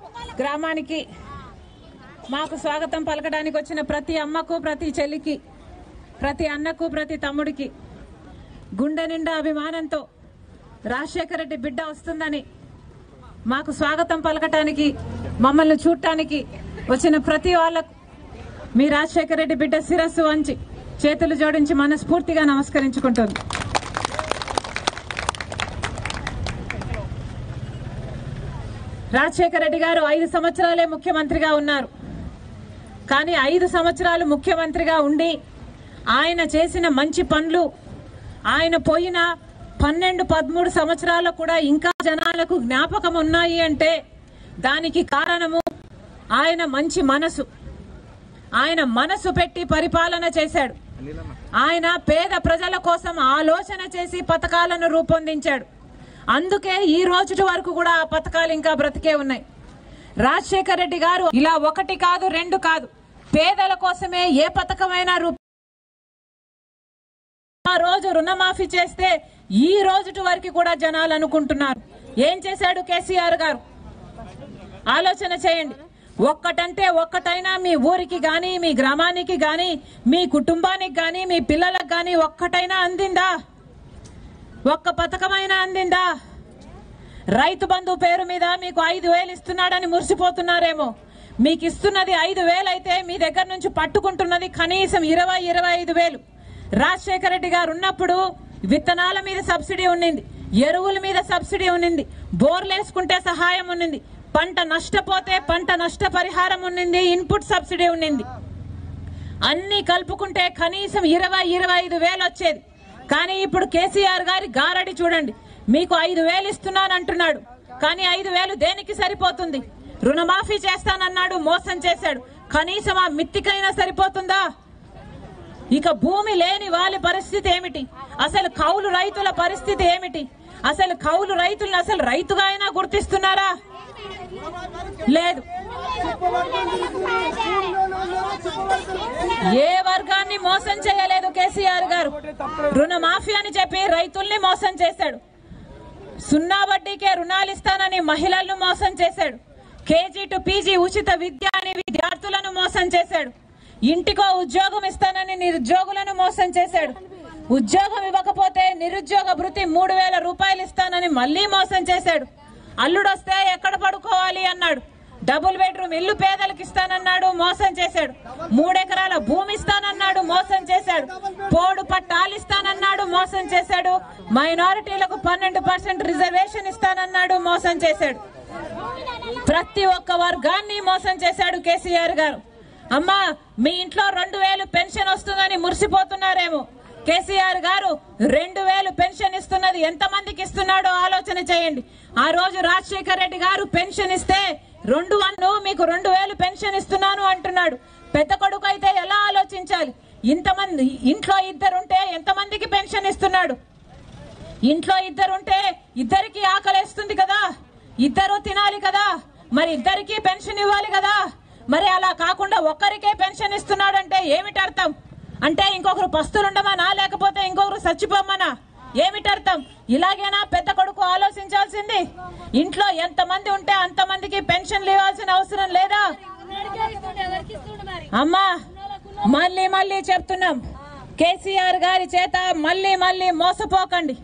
కోట్ల గ్రామానికి మాకు స్వాగతం పలకడానికి వచ్చిన ప్రతి అమ్మకు ప్రతి చెల్లికి ప్రతి అన్నకు ప్రతి తమ్ముడికి గుండె నిండా అభిమానంతో రాజశేఖర్ రెడ్డి బిడ్డ వస్తుందని మాకు స్వాగతం పలకడానికి మమ్మల్ని చూడడానికి వచ్చిన ప్రతి వాళ్ళకు మీ రాజశేఖర్ రెడ్డి బిడ్డ శిరస్సు వంచి చేతులు జోడించి మనస్ఫూర్తిగా నమస్కరించుకుంటుంది. రాజశేఖర్ రెడ్డి గారు 5 సంవత్సరాలే ముఖ్యమంత్రిగా ఉన్నారు. కానీ 5 సంవత్సరాలు ముఖ్యమంత్రిగా ఉండి ఆయన చేసిన మంచి పనులు ఆయన పోయిన 12-13 సంవత్సరాలు కూడా ఇంకా జనాలకు జ్ఞాపకం ఉన్నాయి అంటే దానికి కారణము ఆయన మంచి మనసు. ఆయన మనసు పెట్టి పరిపాలన చేశాడు. ఆయన పేద ప్రజల కోసం ఆలోచన చేసి పథకాలను రూపొందించాడు. అందుకే ఈ రోజు వరకు కూడా ఆ పథకాలు ఇంకా బ్రతికే ఉన్నాయి. రాజశేఖర్ రెడ్డి గారు ఇలా 1 కాదు 2 కాదు పేదల కోసమే ఏ పథకమైనా ఆ రోజు రుణమాఫీ చేస్తే ఈ రోజు వరకు కూడా జనాలు అనుకుంటున్నారు. ఏం చేశాడు కేసీఆర్ గారు? ఆలోచన చేయండి. ఒక్కటంటే ఒక్కటైనా మీ ఊరికి గాని మీ గ్రామానికి గాని మీ కుటుంబానికి గాని మీ పిల్లలకు గాని ఒక్కటైనా అందిందా? ఒక్క పథకమైనా అందిందా? రైతు బంధు పేరు మీద మీకు 5,000 ఇస్తున్నాడని మురిసిపోతున్నారేమో. మీకు ఇస్తున్నది 5,000 అయితే మీ దగ్గర నుంచి పట్టుకుంటున్నది కనీసం 20-25 వేలు. రాజశేఖర్ రెడ్డి గారు ఉన్నప్పుడు విత్తనాల మీద సబ్సిడీ ఉండింది, ఎరువుల మీద సబ్సిడీ ఉండింది, బోర్లేసుకుంటే సహాయం ఉండింది, పంట నష్టపోతే పంట నష్టపరిహారం ఉండింది, ఇన్పుట్ సబ్సిడీ ఉండింది. అన్ని కలుపుకుంటే కనీసం 20-25 వేలు వచ్చేది. కానీ ఇప్పుడు కేసీఆర్ గారి గారడి చూడండి. మీకు 5,000 ఇస్తున్నానంటున్నాడు. కానీ 5,000 దేనికి సరిపోతుంది? రుణమాఫీ చేస్తానన్నాడు, మోసం చేశాడు. కనీసం ఆ మిత్తికైనా సరిపోతుందా? ఇక భూమి లేని వాళ్ళ పరిస్థితి ఏమిటి? అసలు కౌలు రైతుల పరిస్థితి ఏమిటి? అసలు కౌలు రైతులను అసలు రైతుగా అయినా గుర్తిస్తున్నారా? లేదు. ఏ వర్గాన్ని మోసం చేయలేదు కేసీఆర్ గారు. రుణమాఫీ అని చెప్పి రైతుల్ని మోసం చేశాడు. 0 వడ్డీకే రుణాలు ఇస్తానని మహిళలను మోసం చేశాడు. KG to PG ఉచిత విద్య అని విద్యార్థులను మోసం చేశాడు. ఇంటికో ఉద్యోగం ఇస్తానని నిరుద్యోగులను మోసం చేశాడు. ఉద్యోగం ఇవ్వకపోతే నిరుద్యోగ భృతి 3,000 రూపాయలు ఇస్తానని మళ్లీ మోసం చేశాడు. అల్లుడొస్తే ఎక్కడ పడుకోవాలి అన్నాడు. డబుల్ బెడ్రూమ్ ఇల్లు పేదలకు ఇస్తానన్నాడు, మోసం చేశాడు. 3 ఎకరాల భూమి ఇస్తానన్నాడు, మోసం చేశాడు. పోడు పట్టాలు ఇస్తానన్నాడు, మోసం చేశాడు. మైనారిటీలకు 12% రిజర్వేషన్ ఇస్తానన్నాడు, మోసం చేశాడు. ప్రతి ఒక్క వర్గాన్ని మోసం చేశాడు కేసీఆర్ గారు. అమ్మా, మీ ఇంట్లో 2,000 పెన్షన్ వస్తుందని మురిసిపోతున్నారేమో. కేసీఆర్ గారు 2,000 పెన్షన్ ఇస్తున్నది ఎంతమందికి ఇస్తున్నాడో ఆలోచన చేయండి. ఆ రోజు రాజశేఖర్ రెడ్డి గారు పెన్షన్ ఇస్తే 2,000 పెన్షన్ ఇస్తున్నాను అంటున్నాడు. పెద్ద కొడుకు అయితే ఎలా ఆలోచించాలి? ఇంతమంది ఇంట్లో ఇద్దరుంటే ఎంతమందికి పెన్షన్ ఇస్తున్నాడు? ఇంట్లో ఇద్దరుంటే ఇద్దరికి ఆకలేస్తుంది కదా, ఇద్దరు తినాలి కదా, మరి ఇద్దరికి పెన్షన్ ఇవ్వాలి కదా. మరి అలా కాకుండా ఒక్కరికే పెన్షన్ ఇస్తున్నాడంటే ఏమిటి అర్థం? అంటే ఇంకొకరు పస్తులుండమనా, లేకపోతే ఇంకొకరు చచ్చిపోమనా? ఏమిటి అర్థం? ఇలాగేనా పెద్ద కొడుకు ఆలోచించాల్సింది? ఇంట్లో ఎంతమంది ఉంటే అంతమందికి పెన్షన్లు ఇవ్వాల్సిన అవసరం లేదా? అమ్మా, మళ్ళీ చెప్తున్నాం, కేసీఆర్ గారి చేత మళ్ళీ మోసపోకండి.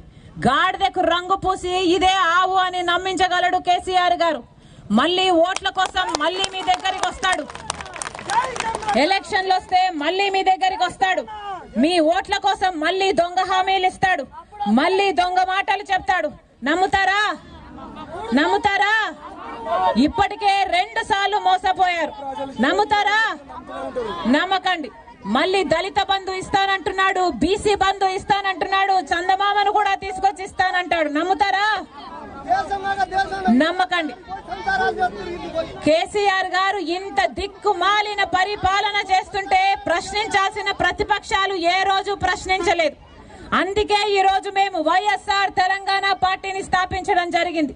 గాడిదకు రంగు పూసి ఇదే ఆవు అని నమ్మించగలడు కేసీఆర్ గారు. మళ్ళీ ఓట్ల కోసం మళ్ళీ మీ దగ్గరికి వస్తాడు. ఎలక్షన్లు వస్తే మళ్ళీ మీ దగ్గరికి వస్తాడు. మీ ఓట్ల కోసం మళ్ళీ దొంగ హామీలు ఇస్తాడు, మళ్ళీ దొంగ మాటలు చెప్తాడు. నమ్ముతారా? నమ్ముతారా? ఇప్పటికే 2 సార్లు మోసపోయారు. నమ్ముతారా? నమ్మకండి. మళ్ళీ దళిత బంధు ఇస్తానంటున్నాడు, బీసీ బంధు ఇస్తానంటున్నాడు, చందమామను కూడా తీసుకొచ్చి ఇస్తానంటాడు. నమ్ముతారా? నమ్మకండి. కేసీఆర్ గారు ఇంత దిక్కుమాలిన పరిపాలన చేస్తుంటే ప్రశ్నించాల్సిన ప్రతిపక్షాలు ఏ రోజు ప్రశ్నించలేదు. అందుకే ఈ రోజు మేము వైఎస్ఆర్ తెలంగాణ పార్టీని స్థాపించడం జరిగింది.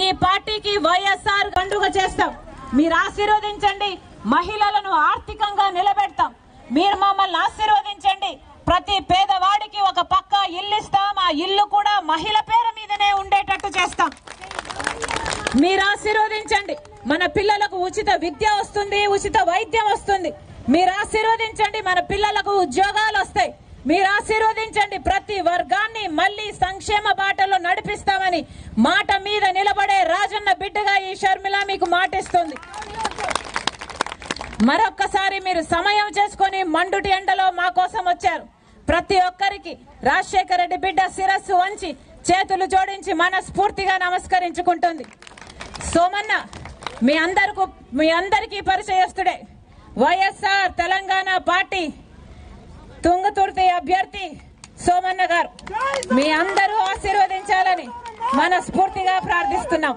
ఈ పార్టీకి వైఎస్ఆర్ పండుగ చేస్తాం. మీరు ఆశీర్వదించండి. మహిళలను ఆర్థికంగా నిలబెడతాం. మీరు మమ్మల్ని ఆశీర్వదించండి. ప్రతి పేదవాడికి ఒక పక్క ఇల్లు ఇస్తాం. ఆ ఇల్లు కూడా మహిళ పేరు మీదనే ఉండేటట్టు చేస్తాం. మీరు ఆశీర్వదించండి. మన పిల్లలకు ఉచిత విద్య వస్తుంది, ఉచిత వైద్యం వస్తుంది. మీరు ఆశీర్వదించండి, మన పిల్లలకు ఉద్యోగాలు వస్తాయి. మీరు ఆశీర్వదించండి, ప్రతి వర్గాన్ని మళ్ళీ సంక్షేమ బాటలో నడిపిస్తామని మాట మీద నిలబడే రాజన్న బిడ్డగా ఈ షర్మిల మీకు మాటిస్తుంది. మరొక్కసారి మీరు సమయం చేసుకొని మండుటి ఎండలో మా కోసం వచ్చారు. ప్రతి ఒక్కరికి రాజశేఖర్ రెడ్డి బిడ్డ శిరస్సు వంచి చేతులు జోడించి మనస్ఫూర్తిగా నమస్కరించుకుంటుంది. సోమన్న మీ అందరికీ పరిచయస్తుడే, వైఎస్ఆర్ తెలంగాణ పార్టీ తుంగతుర్తి అభ్యర్థి సోమన్న గారు. మీ అందరూ ఆశీర్వదించాలని మనస్ఫూర్తిగా ప్రార్థిస్తున్నాం.